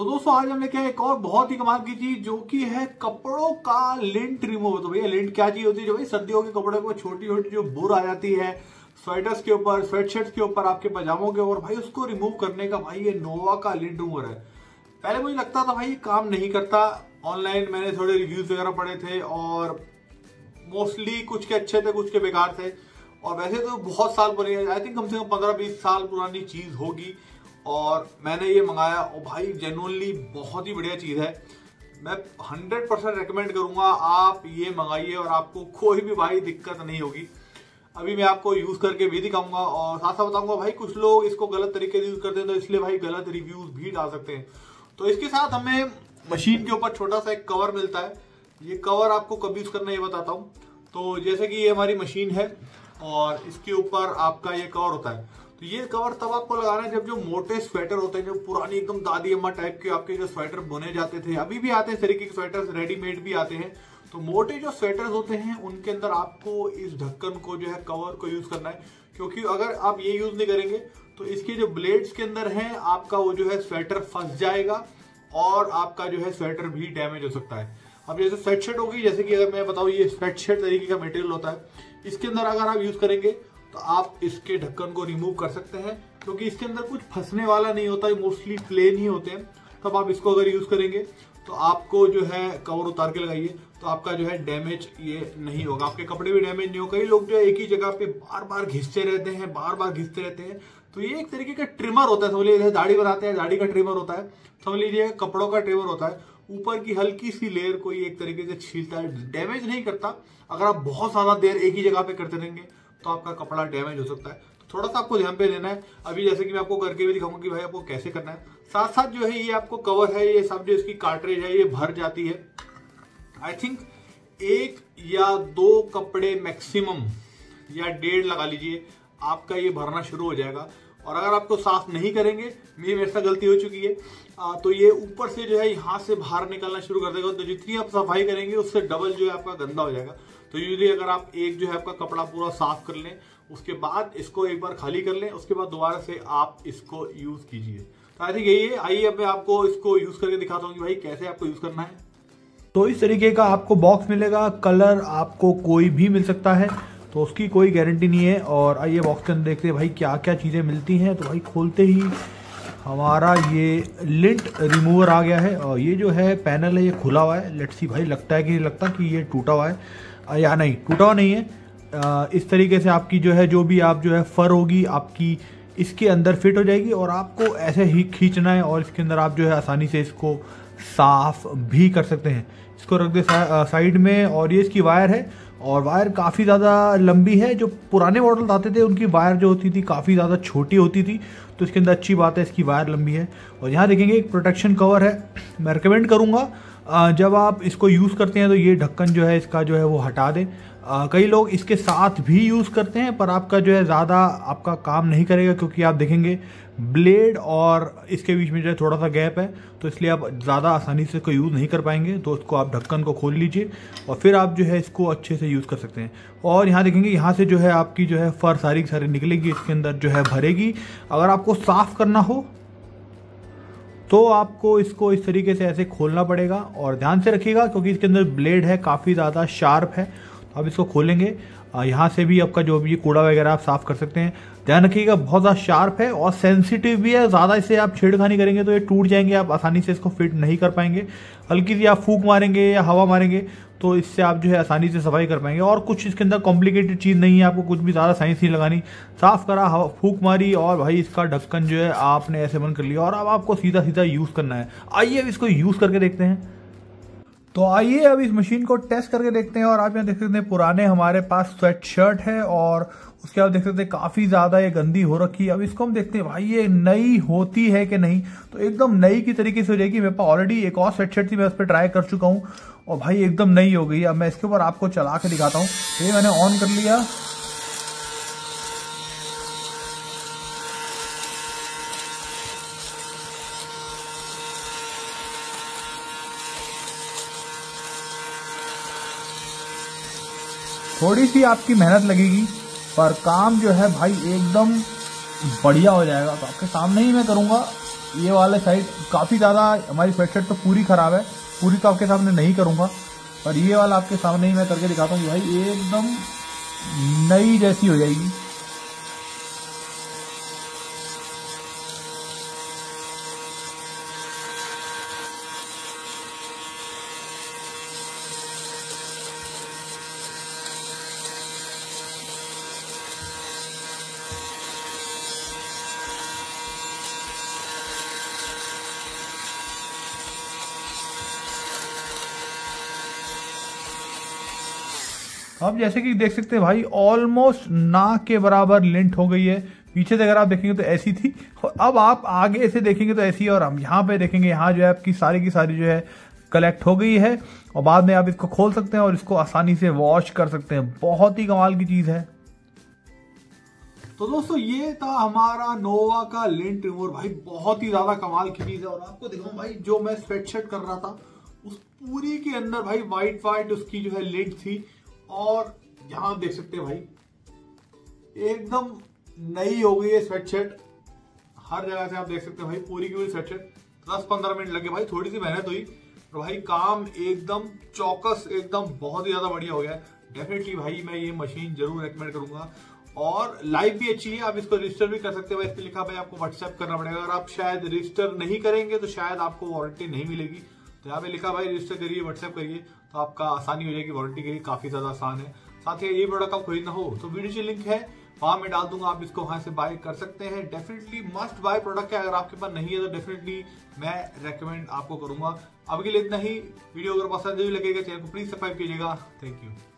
तो दोस्तों आज हमने क्या एक और बहुत ही कमाल की चीज जो कि है कपड़ों का लिंट रिमूवर। तो भैया लिंट क्या चीज होती है? जो भाई सर्दियों के कपड़ों को छोटी छोटी जो बुर आ जाती है स्वेटर्स के ऊपर, स्वेटशर्ट्स के ऊपर, आपके पजामों के ऊपर, भाई उसको रिमूव करने का भाई ये नोवा का लिंट रिमूवर है। पहले मुझे लगता था भाई ये काम नहीं करता, ऑनलाइन मैंने थोड़े रिव्यूज वगैरह पढ़े थे और मोस्टली कुछ के अच्छे थे कुछ के बेकार थे। और वैसे तो बहुत साल पुरानी, आई थिंक कम से कम 15-20 साल पुरानी चीज़ होगी। और मैंने ये मंगाया और भाई जेन्युइनली बहुत ही बढ़िया चीज़ है। मैं 100% रिकमेंड करूँगा आप ये मंगाइए और आपको कोई भी भाई दिक्कत नहीं होगी। अभी मैं आपको यूज़ करके भी दिखाऊंगा और साथ साथ बताऊँगा भाई कुछ लोग इसको गलत तरीके से यूज़ करते हैं तो इसलिए भाई गलत रिव्यूज़ भी डाल सकते हैं। तो इसके साथ हमें मशीन के ऊपर छोटा सा एक कवर मिलता है। ये कवर आपको कब यूज़ करना है ये बताता हूँ। तो जैसे कि ये हमारी मशीन है और इसके ऊपर आपका ये कवर होता है। तो ये कवर तब आपको लगाना है जब जो मोटे स्वेटर होते हैं, जो पुरानी एकदम दादी अम्मा टाइप के आपके जो स्वेटर बुने जाते थे, अभी भी आते हैं तरीके के स्वेटर्स, रेडीमेड भी आते हैं। तो मोटे जो स्वेटर्स होते हैं उनके अंदर आपको इस ढक्कन को जो है कवर को यूज़ करना है, क्योंकि अगर आप ये यूज़ नहीं करेंगे तो इसके जो ब्लेड्स के अंदर है आपका वो जो है स्वेटर फंस जाएगा और आपका जो है स्वेटर भी डैमेज हो सकता है। अब जैसे स्वेटशर्ट होगी, जैसे कि अगर मैं बताऊँ ये स्वेटशर्ट तरीके का मटेरियल होता है, इसके अंदर अगर आप यूज़ करेंगे तो आप इसके ढक्कन को रिमूव कर सकते हैं क्योंकि इसके अंदर कुछ फंसने वाला नहीं होता, मोस्टली प्लेन ही होते हैं। तब आप इसको अगर यूज़ करेंगे तो आपको जो है कवर उतार के लगाइए तो आपका जो है डैमेज ये नहीं होगा, आपके कपड़े भी डैमेज नहीं होगा। कई लोग जो है एक ही जगह पे बार बार घिसते रहते हैं। तो ये एक तरीके का ट्रिमर होता है, समझ लीजिए जैसे दाढ़ी बनाते हैं, दाढ़ी का ट्रिमर होता है, समझ लीजिए कपड़ों का ट्रिमर होता है। ऊपर की हल्की सी लेयर को ये एक तरीके से छीलता है, डैमेज नहीं करता। अगर आप बहुत ज़्यादा देर एक ही जगह पे करते रहेंगे तो आपका कपड़ा डैमेज हो सकता है, तो थोड़ा सा आपको ध्यान पे देना है। अभी जैसे कि मैं आपको करके भी दिखाऊंगा कि भाई आपको कैसे करना है। साथ साथ जो है ये आपको कवर है, ये सब जो इसकी कार्ट्रेज है ये भर जाती है। आई थिंक 1 या 2 कपड़े मैक्सिमम या 1.5 लगा लीजिए, आपका ये भरना शुरू हो जाएगा। और अगर आपको साफ नहीं करेंगे, ये मेरे साथ गलती हो चुकी है, तो ये ऊपर से जो है यहाँ से बाहर निकलना शुरू कर देगा। तो जितनी आप सफाई करेंगे उससे डबल जो है आपका गंदा हो जाएगा। तो यूजली अगर आप एक जो है आपका कपड़ा पूरा साफ कर लें, उसके बाद इसको एक बार खाली कर लें, उसके बाद दोबारा से आप इसको यूज़ कीजिए। तो आई थिंक यही है। आइए अब मैं आपको इसको यूज़ करके दिखाता हूँ कि भाई कैसे आपको यूज़ करना है। तो इस तरीके का आपको बॉक्स मिलेगा, कलर आपको कोई भी मिल सकता है, तो उसकी कोई गारंटी नहीं है। और आइए बॉक्स के अंदर देखते हैं भाई क्या क्या चीज़ें मिलती हैं। तो भाई खोलते ही हमारा ये लिंट रिमूवर आ गया है और ये जो है पैनल है ये खुला हुआ है। लेट्स सी भाई लगता है कि नहीं लगता कि ये टूटा हुआ है या नहीं, टूटा हुआ नहीं है। इस तरीके से आपकी जो है जो भी आप जो है फर होगी आपकी इसके अंदर फिट हो जाएगी और आपको ऐसे ही खींचना है और इसके अंदर आप जो है आसानी से इसको साफ भी कर सकते हैं। इसको रख दे साइड में। और ये इसकी वायर है और वायर काफ़ी ज़्यादा लंबी है। जो पुराने मॉडल आते थे उनकी वायर जो होती थी काफ़ी ज़्यादा छोटी होती थी, तो इसके अंदर अच्छी बात है इसकी वायर लंबी है। और यहाँ देखेंगे एक प्रोटेक्शन कवर है, मैं रिकमेंड करूँगा जब आप इसको यूज़ करते हैं तो ये ढक्कन जो है इसका जो है वो हटा दें। कई लोग इसके साथ भी यूज़ करते हैं पर आपका जो है ज़्यादा आपका काम नहीं करेगा क्योंकि आप देखेंगे ब्लेड और इसके बीच में जो है थोड़ा सा गैप है, तो इसलिए आप ज़्यादा आसानी से इसको यूज़ नहीं कर पाएंगे। तो इसको आप ढक्कन को खोल लीजिए और फिर आप जो है इसको अच्छे से यूज़ कर सकते हैं। और यहाँ देखेंगे यहाँ से जो है आपकी जो है फर सारी की सारी निकलेगी, इसके अंदर जो है भरेगी। अगर आपको साफ़ करना हो तो आपको इसको इस तरीके से ऐसे खोलना पड़ेगा और ध्यान से रखिएगा क्योंकि इसके अंदर ब्लेड है काफ़ी ज़्यादा शार्प है। अब इसको खोलेंगे, यहाँ से भी आपका जो भी कूड़ा वगैरह आप साफ़ कर सकते हैं। ध्यान रखिएगा बहुत ज़्यादा शार्प है और सेंसिटिव भी है, ज़्यादा इसे आप छेड़खानी करेंगे तो ये टूट जाएंगे, आप आसानी से इसको फिट नहीं कर पाएंगे। हल्की सी आप फूंक मारेंगे या हवा मारेंगे तो इससे आप जो है आसानी से सफाई कर पाएंगे। और कुछ इसके अंदर कॉम्प्लिकेटेड चीज़ नहीं है, आपको कुछ भी ज़्यादा साइंस नहीं लगानी। साफ़ करा, हवा फूंक मारी और भाई इसका ढक्कन जो है आपने ऐसे बंद कर लिया और अब आपको सीधा सीधा यूज़ करना है। आइए अब इसको यूज़ करके देखते हैं। तो आइए अब इस मशीन को टेस्ट करके देखते हैं। और आप यहाँ देख सकते हैं पुराने हमारे पास स्वेट शर्ट है और उसके आप देख सकते हैं काफ़ी ज़्यादा ये गंदी हो रखी है। अब इसको हम देखते हैं भाई ये नई होती है कि नहीं, तो एकदम नई की तरीके से हो जाएगी। मेरे पास ऑलरेडी एक और स्वेट शर्ट थी, मैं उस पर ट्राई कर चुका हूँ और भाई एकदम नई हो गई। अब मैं इसके ऊपर आपको चला के दिखाता हूँ। ये मैंने ऑन कर लिया, थोड़ी सी आपकी मेहनत लगेगी पर काम जो है भाई एकदम बढ़िया हो जाएगा। तो आपके सामने ही मैं करूँगा ये वाला साइड काफ़ी ज़्यादा हमारी स्वेटशर्ट तो पूरी ख़राब है, पूरी तो आपके सामने नहीं करूँगा, पर ये वाला आपके सामने ही मैं करके दिखाता हूँ भाई, एकदम नई जैसी हो जाएगी। अब जैसे कि देख सकते हैं भाई, ऑलमोस्ट ना के बराबर लिंट हो गई है। पीछे से अगर आप देखेंगे तो ऐसी थी, और अब आप आगे से देखेंगे तो ऐसी है, और हम यहाँ पे देखेंगे यहाँ जो है आपकी सारी की सारी जो है कलेक्ट हो गई है, और बाद में आप इसको खोल सकते हैं और इसको आसानी से वॉश कर सकते हैं। बहुत ही कमाल की चीज़ है। तो दोस्तों ये था हमारा नोवा का लिंट रिमूवर, भाई बहुत ही ज़्यादा कमाल की चीज़ है। और आपको देखो भाई, जो मैं स्वेटशर्ट कर रहा था उस पूरी के अंदर भाई वाइट वाइट उसकी जो है लिंट थी, और यहां देख सकते हैं भाई एकदम नई हो गई है स्वेटशर्ट। हर जगह से आप देख सकते हैं भाई पूरी की पूरी स्वेटशर्ट। 10-15 मिनट लगे भाई, थोड़ी सी मेहनत हुई, और भाई काम एकदम चौकस, एकदम बहुत ही ज्यादा बढ़िया हो गया है। डेफिनेटली भाई मैं ये मशीन जरूर रेकमेंड करूंगा, और लाइफ भी अच्छी है। आप इसको रजिस्टर भी कर सकते हैं भाई, इसके लिखा भाई आपको व्हाट्सएप करना पड़ेगा। अगर आप शायद रजिस्टर नहीं करेंगे तो शायद आपको वारंटी नहीं मिलेगी, तो यहाँ पे लिखा भाई रजिस्टर करिए, व्हाट्सएप करिए, तो आपका आसानी हो जाएगी वारंटी के लिए, काफी ज़्यादा आसान है। साथ ही ये प्रोडक्ट आप खरीदना हो तो वीडियो की लिंक है वहाँ मैं डाल दूंगा, आप इसको वहाँ से बाय कर सकते हैं। डेफिनेटली मस्ट बाय प्रोडक्ट है, अगर आपके पास नहीं है तो डेफिनेटली मैं रेकमेंड आपको करूँगा। अब के लिए इतना ही। वीडियो अगर पसंद भी लगेगा चैनल को प्लीज सब्सक्राइब कीजिएगा। Thank you.